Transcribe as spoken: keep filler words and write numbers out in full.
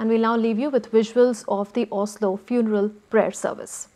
and we'll now leave you with visuals of the Oslo funeral prayer service.